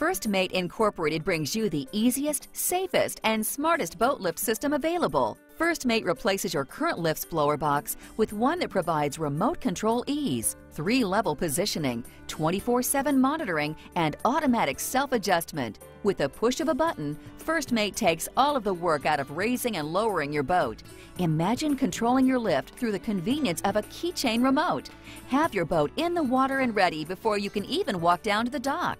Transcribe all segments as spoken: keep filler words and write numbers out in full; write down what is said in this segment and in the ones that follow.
First Mate Incorporated brings you the easiest, safest, and smartest boat lift system available. First Mate replaces your current lift's blower box with one that provides remote control ease, three-level positioning, twenty-four seven monitoring, and automatic self-adjustment. With a push of a button, First Mate takes all of the work out of raising and lowering your boat. Imagine controlling your lift through the convenience of a keychain remote. Have your boat in the water and ready before you can even walk down to the dock.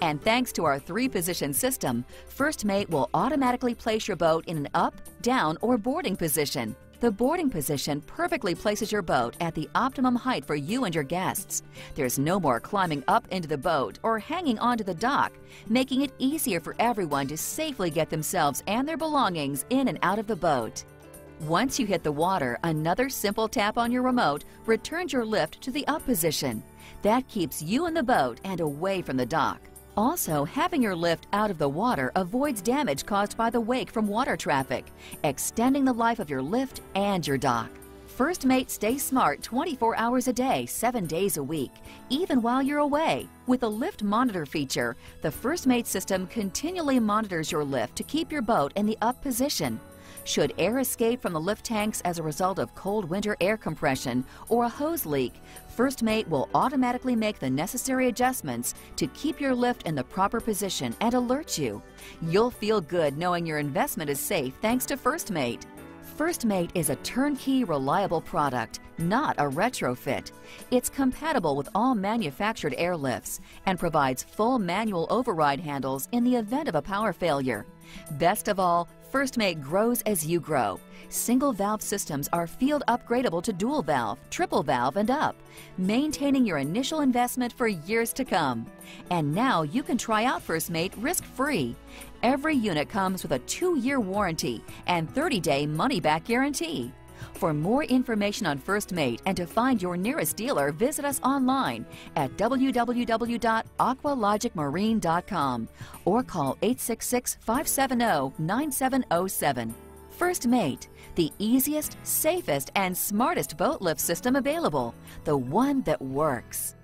And thanks to our three-position system, First Mate will automatically place your boat in an up, down, or boarding position. The boarding position perfectly places your boat at the optimum height for you and your guests. There's no more climbing up into the boat or hanging onto the dock, making it easier for everyone to safely get themselves and their belongings in and out of the boat. Once you hit the water, another simple tap on your remote returns your lift to the up position. That keeps you in the boat and away from the dock. Also, having your lift out of the water avoids damage caused by the wake from water traffic, extending the life of your lift and your dock. First Mate stays smart twenty-four hours a day, seven days a week, even while you're away. With a lift monitor feature, the First Mate system continually monitors your lift to keep your boat in the up position. Should air escape from the lift tanks as a result of cold winter air compression or a hose leak, First Mate will automatically make the necessary adjustments to keep your lift in the proper position and alert you. You'll feel good knowing your investment is safe thanks to First Mate. First Mate is a turnkey, reliable product, not a retrofit. It's compatible with all manufactured airlifts and provides full manual override handles in the event of a power failure. Best of all, First Mate grows as you grow. Single valve systems are field upgradable to dual valve, triple valve, and up, maintaining your initial investment for years to come. And now you can try out First Mate risk-free. Every unit comes with a two-year warranty and thirty-day money-back guarantee. For more information on First Mate and to find your nearest dealer, visit us online at w w w dot aqualogic marine dot com or call eight six six, five seven zero, nine seven zero seven. First Mate, the easiest, safest, and smartest boat lift system available, the one that works.